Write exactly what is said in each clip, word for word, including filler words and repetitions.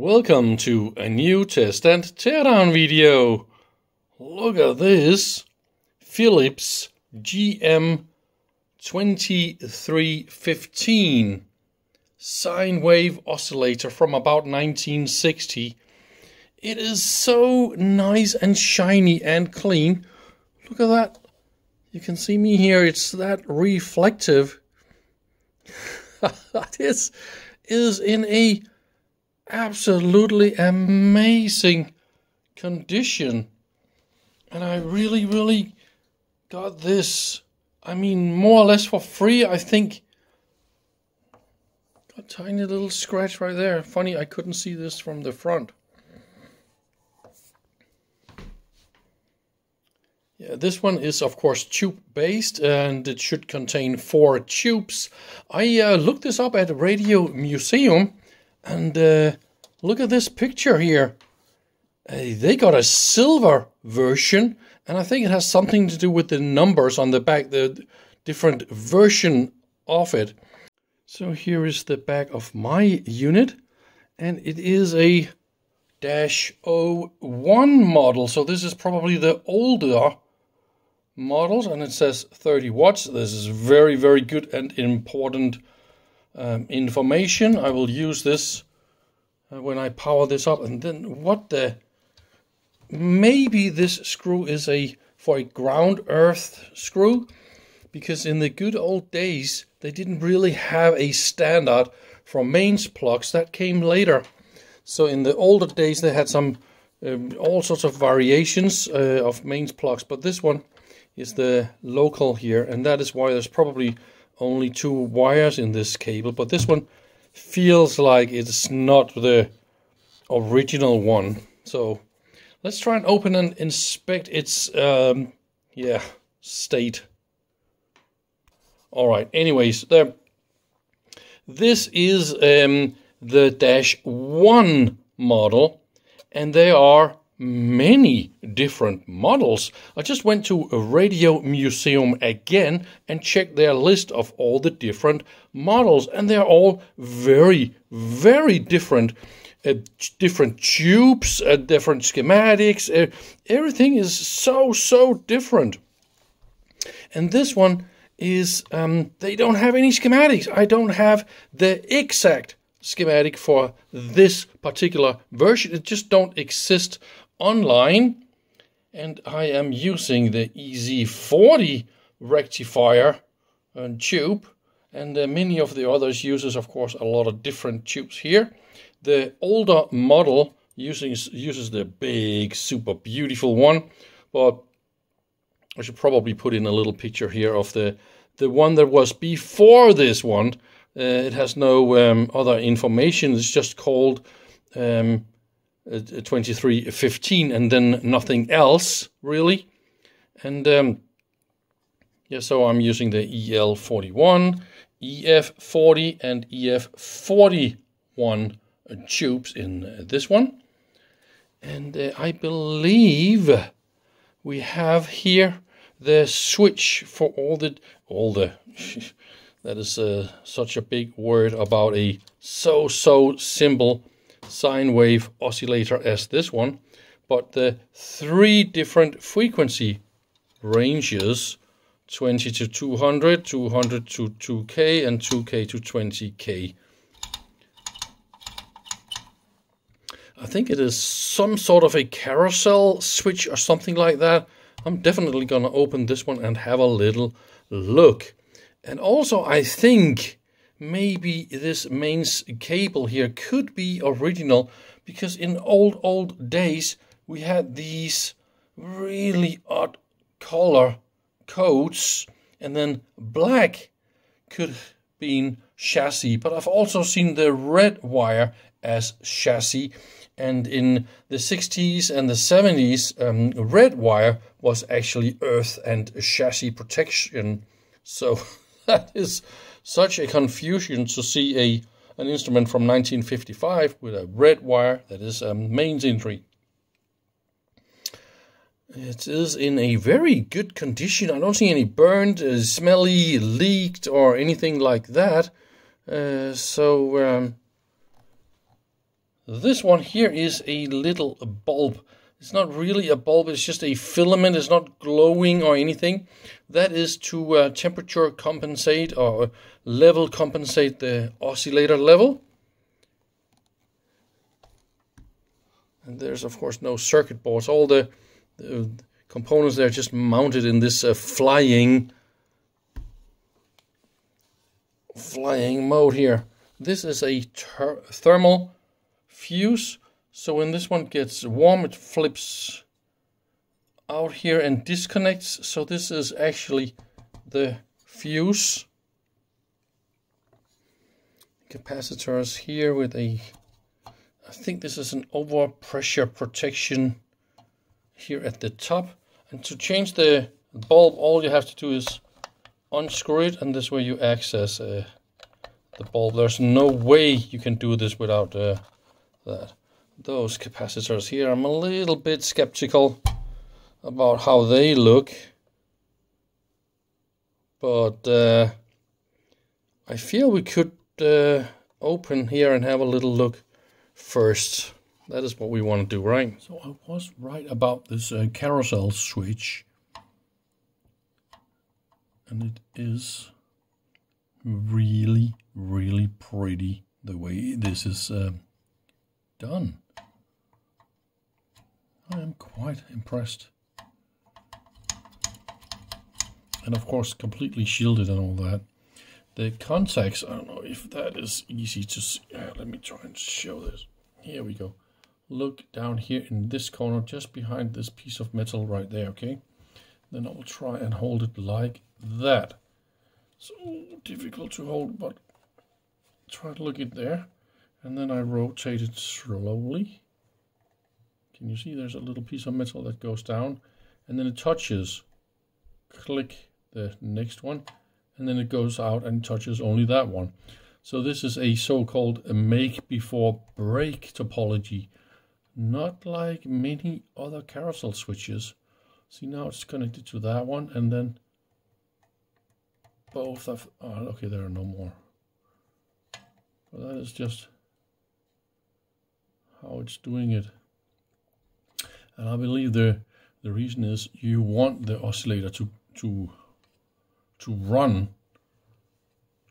Welcome to a new test and teardown video. Look at this Philips G M twenty-three fifteen sine wave oscillator from about nineteen sixty. It is so nice and shiny and clean. Look at that. You can see me here. It's that reflective. This is in a absolutely amazing condition, and I really really got this, I mean, more or less for free, I think. A tiny little scratch right there. Funny, I couldn't see this from the front. Yeah, this one is of course tube based, and it should contain four tubes. I uh, looked this up at Radio Museum. And uh, look at this picture here. Uh, they got a silver version, and I think it has something to do with the numbers on the back, the different version of it. So here is the back of my unit, and it is a dash oh one model. So this is probably the older models, and it says thirty watts. This is very, very good and important Um, information. I will use this uh, when I power this up. And then what the... Maybe this screw is a for a ground earth screw, because in the good old days they didn't really have a standard for mains plugs. That came later. So in the older days they had some um, all sorts of variations uh, of mains plugs, but this one is the local here, and that is why there's probably only two wires in this cable, but this one feels like it's not the original one. So let's try and open and inspect its um, yeah state. All right. Anyways, there. This is um, the dash one model, and there are many different models. I just went to a Radio Museum again and checked their list of all the different models, and they're all very, very different. Uh, different tubes, uh, different schematics, uh, everything is so, so different. And this one is, um, they don't have any schematics. I don't have the exact schematic for this particular version. It just don't exist online, and I am using the E Z forty rectifier and tube, and uh, many of the others uses, of course, a lot of different tubes here. The older model uses uses the big, super beautiful one, but I should probably put in a little picture here of the the one that was before this one. Uh, it has no um, other information. It's just called Um, twenty-three fifteen, and then nothing else really. And um, yeah, so I'm using the E L forty-one, E F forty, and E F forty-one tubes in this one. And uh, I believe we have here the switch for all the all the. That is uh, such a big word about a so so simple sine wave oscillator as this one, but the three different frequency ranges, twenty to two hundred, two hundred to two K, and two K to twenty K. I think it is some sort of a carousel switch or something like that. I'm definitely gonna open this one and have a little look. And also I think maybe this mains cable here could be original, because in old, old days we had these really odd color codes, and then black could be in chassis. But I've also seen the red wire as chassis, and in the sixties and the seventies, um, red wire was actually earth and chassis protection. So that is such a confusion to see a an instrument from nineteen fifty-five with a red wire that is a mains entry. It is in a very good condition. I don't see any burned, uh, smelly, leaked, or anything like that. Uh, so um, This one here is a little bulb. It's not really a bulb, it's just a filament. It's not glowing or anything. That is to uh, temperature compensate or level compensate the oscillator level. And there's of course no circuit boards. All the, the components there are just mounted in this uh, flying flying mode here. This is a ter thermal fuse. So when this one gets warm, it flips out here and disconnects. So this is actually the fuse. Capacitors here with a, I think this is an overpressure protection here at the top. And to change the bulb, all you have to do is unscrew it, and this way you access uh, the bulb. There's no way you can do this without uh, that. Those capacitors here, I'm a little bit skeptical about how they look, but uh, I feel we could uh, open here and have a little look first. That is what we want to do, right? So I was right about this uh, carousel switch, and it is really, really pretty the way this is uh, done. I am quite impressed. And of course completely shielded and all that. The contacts, I don't know if that is easy to see. Uh, let me try and show this. Here we go. Look down here in this corner, just behind this piece of metal right there, okay? Then I will try and hold it like that. So difficult to hold, but try to look it there. And then I rotate it slowly. Can you see there's a little piece of metal that goes down, and then it touches, click the next one, and then it goes out and touches only that one. So this is a so-called make before break topology, not like many other carousel switches. See, now it's connected to that one, and then both of, oh, okay, there are no more. But that is just how it's doing it. And I believe the the reason is you want the oscillator to to to run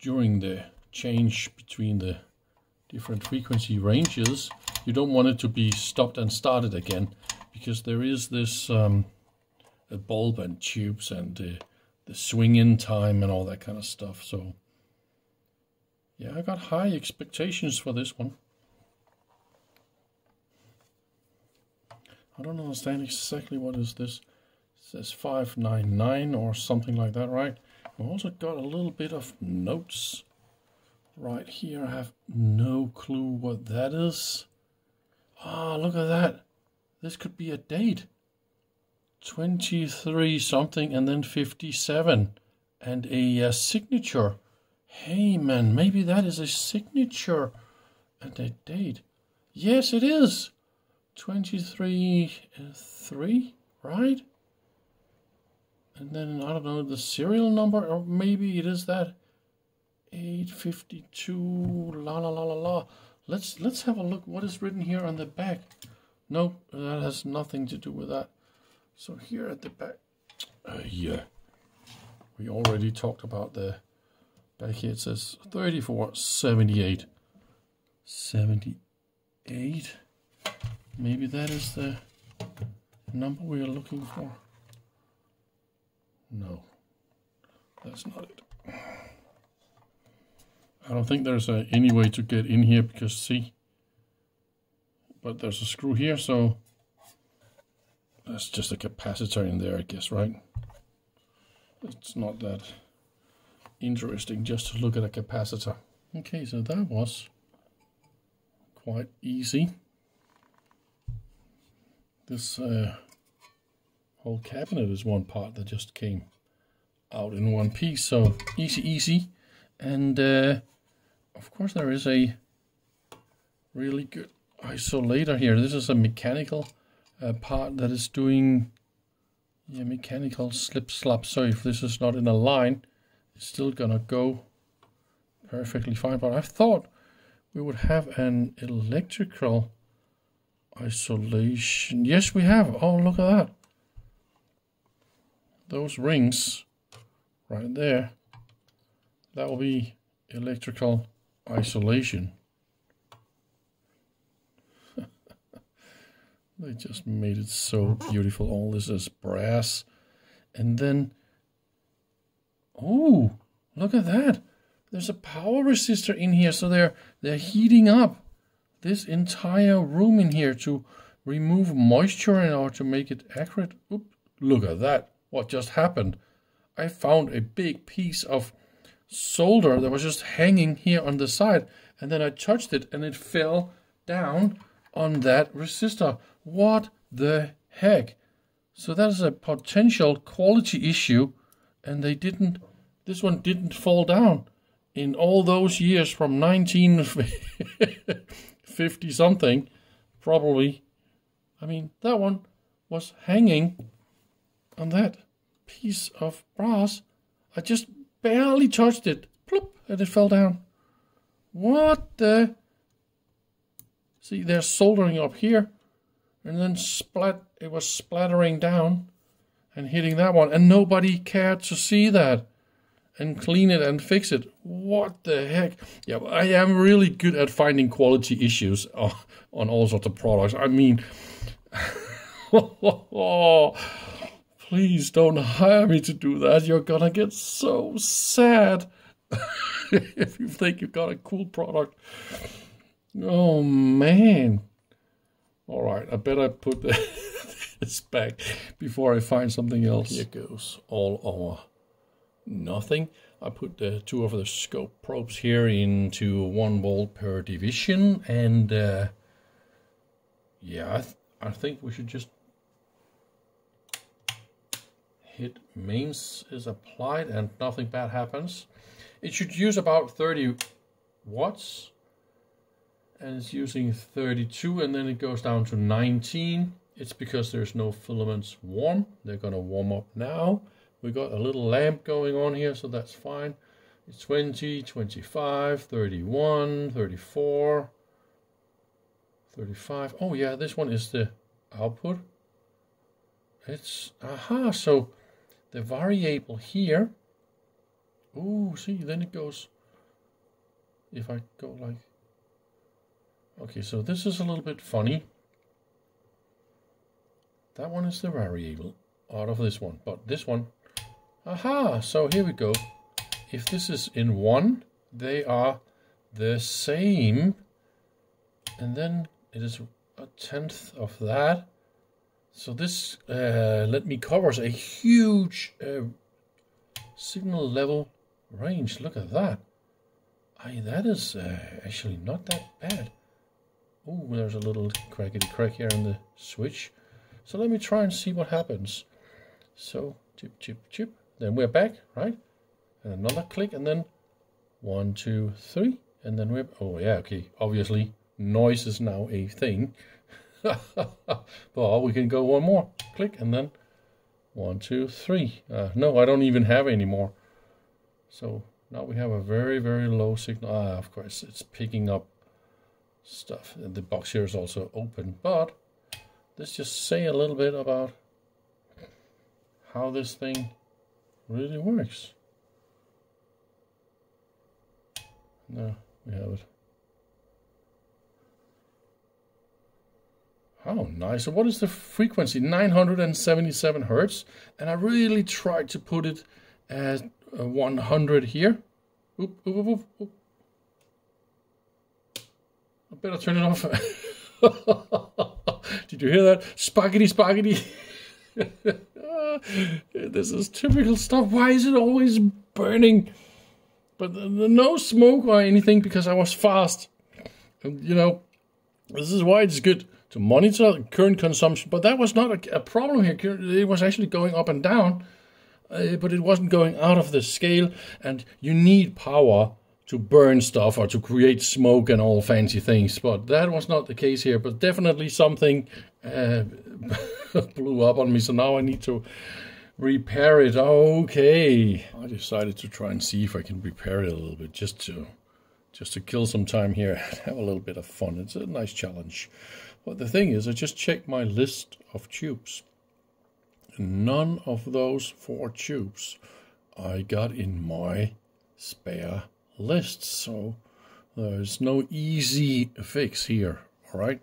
during the change between the different frequency ranges. You don't want it to be stopped and started again, because there is this um, the bulb and tubes and the, the swing in time and all that kind of stuff. So yeah, I got high expectations for this one. I don't understand exactly what is this. It says five nine nine or something like that, right? I've also got a little bit of notes right here. I have no clue what that is. Ah, oh, look at that. This could be a date. twenty-three something and then fifty-seven. And a uh, signature. Hey man, maybe that is a signature and a date. Yes, it is. twenty-three three, right? And then I don't know the serial number, or maybe it is that eight fifty-two. La la la la la. Let's let's have a look what is written here on the back. No, that has nothing to do with that. So here at the back, uh, yeah, we already talked about the back here. It says thirty-four seventy-eight seventy-eight. Maybe that is the number we are looking for. No, that's not it. I don't think there's a, any way to get in here, because see, but there's a screw here, so that's just a capacitor in there, I guess, right? It's not that interesting just to look at a capacitor. Okay, so that was quite easy. This uh, whole cabinet is one part that just came out in one piece, so easy, easy. And uh, of course there is a really good isolator here. This is a mechanical uh, part that is doing a mechanical slip-slop, so if this is not in a line, it's still gonna go perfectly fine. But I thought we would have an electrical Isolation. Yes, we have. Oh, look at that. Those rings right there. That will be electrical isolation. They just made it so beautiful. All this is brass. And then, oh, look at that. There's a power resistor in here. So they're, they're heating up this entire room in here to remove moisture in order to make it accurate. Oop, look at that. What just happened? I found a big piece of solder that was just hanging here on the side. And then I touched it and it fell down on that resistor. What the heck? So that is a potential quality issue, and they didn't, this one didn't fall down in all those years from nineteen fifty something, probably. I mean, that one was hanging on that piece of brass. I just barely touched it, plop, and it fell down. What the? See, they're soldering up here, and then splat, it was splattering down and hitting that one, and nobody cared to see that and clean it and fix it. What the heck? Yeah, I am really good at finding quality issues on all sorts of products. I mean, please don't hire me to do that. You're gonna get so sad if you think you've got a cool product. Oh, man. All right, I better put this back before I find something else. Here goes all or nothing. I put the two of the scope probes here into one volt per division. And, uh, yeah, I, th I think we should just hit mains is applied and nothing bad happens. It should use about thirty watts. And it's using thirty-two, and then it goes down to nineteen. It's because there's no filaments warm. They're gonna warm up now. We got a little lamp going on here, so that's fine. It's twenty, twenty-five, thirty-one, thirty-four, thirty-five. Oh yeah, this one is the output. It's, aha, so the variable here. Ooh, see, then it goes, if I go like, okay, so this is a little bit funny. That one is the variable out of this one, but this one, aha, so here we go. If this is in one, they are the same. And then it is a tenth of that. So this, uh, let me covers a huge uh, signal level range. Look at that. I, that is uh, actually not that bad. Oh, there's a little crackety crack here on the switch. So let me try and see what happens. So, chip, chip, chip. Then we're back, right? And another click, and then one, two, three. And then we're, oh yeah, okay. Obviously, noise is now a thing. But we can go one more. Click, and then one, two, three. Uh, no, I don't even have any more. So now we have a very, very low signal. Ah, of course, it's picking up stuff, and the box here is also open, but let's just say a little bit about how this thing really works. There we have it. Oh, nice. So what is the frequency? nine hundred seventy-seven hertz, and I really tried to put it as one hundred here. Oop, oop, oop, oop. I better turn it off. Did you hear that? Spaghetti, spaghetti. This is typical stuff. Why is it always burning? But the, the, no smoke or anything because I was fast. And, you know, this is why it's good to monitor current consumption. But that was not a, a problem here. It was actually going up and down, uh, but it wasn't going out of the scale. And you need power to burn stuff or to create smoke and all fancy things, but that was not the case here. But definitely something uh, blew up on me, so now I need to repair it. Okay, I decided to try and see if I can repair it a little bit, just to just to kill some time here and have a little bit of fun. It's a nice challenge. But the thing is, I just checked my list of tubes. None of those four tubes I got in my spare list, so there's no easy fix here, all right?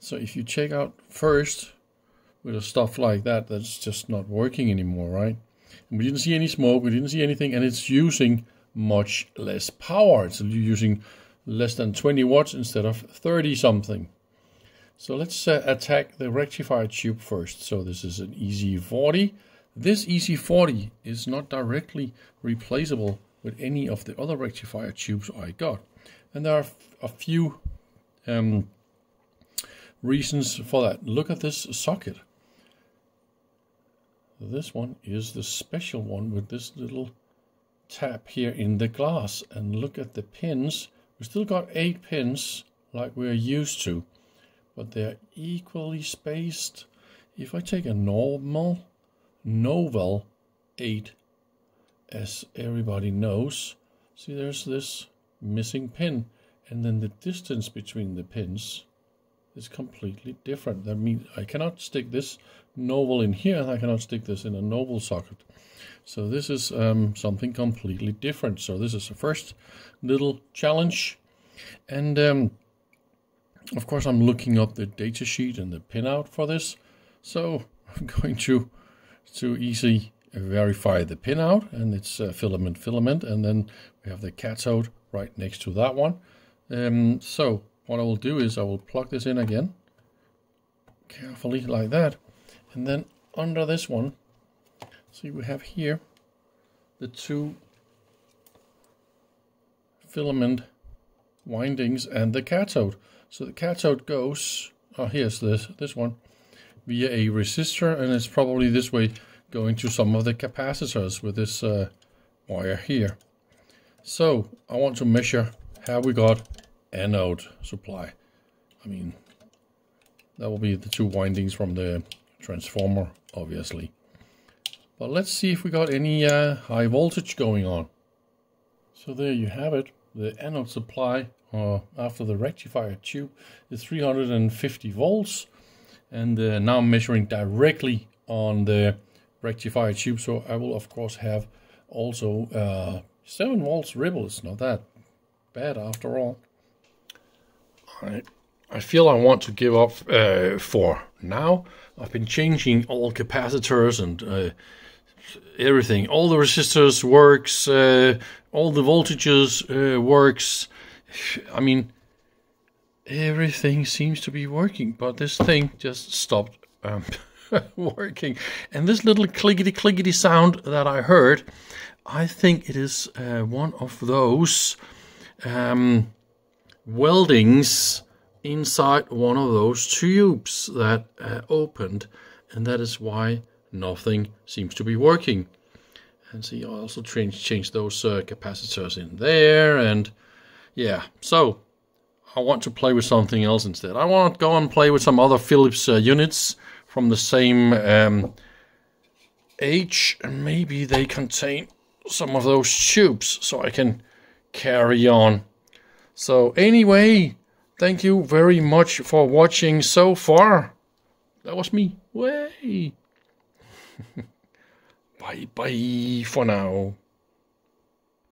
So if you check out first with stuff like that, that's just not working anymore, right? And we didn't see any smoke, we didn't see anything, and it's using much less power. It's using less than twenty watts instead of thirty something. So let's uh, attack the rectifier tube first. So this is an E Z forty. This E Z forty is not directly replaceable with any of the other rectifier tubes I got. And there are a few um, reasons for that. Look at this socket. This one is the special one with this little tap here in the glass. And look at the pins. We still got eight pins like we're used to, but they're equally spaced. If I take a normal Novell eight, as everybody knows, see, there's this missing pin, and then the distance between the pins is completely different. That means I cannot stick this Novell in here, and I cannot stick this in a Novell socket. So this is um, something completely different. So this is the first little challenge. And um, of course, I'm looking up the data sheet and the pinout for this. So I'm going to, to easy verify the pinout, and it's uh, filament, filament, and then we have the cathode right next to that one. Um, so what I will do is I will plug this in again, carefully like that, and then under this one, see, we have here the two filament windings and the cathode. So the cathode goes, oh, here's this, this one, via a resistor, and it's probably this way going to some of the capacitors with this uh, wire here. So I want to measure how we got anode supply. I mean, that will be the two windings from the transformer, obviously. But let's see if we got any uh, high voltage going on. So there you have it. The anode supply uh, after the rectifier tube is three hundred fifty volts. And uh, now I'm measuring directly on the rectifier tube. So I will, of course, have also uh, seven volts ripple. It's not that bad after all. I, I feel I want to give up uh, for now. I've been changing all capacitors and uh, everything. All the resistors works, uh, all the voltages uh, works. I mean, everything seems to be working, but this thing just stopped um, working. And this little clickety clickety sound that I heard, I think it is uh, one of those um, weldings inside one of those tubes that uh, opened, and that is why nothing seems to be working. And see, I also changed change those uh, capacitors in there, and yeah, so I want to play with something else instead. I want to go and play with some other Philips uh, units from the same um, age, and maybe they contain some of those tubes, so I can carry on. So anyway, thank you very much for watching so far. That was me. Way. Bye bye for now.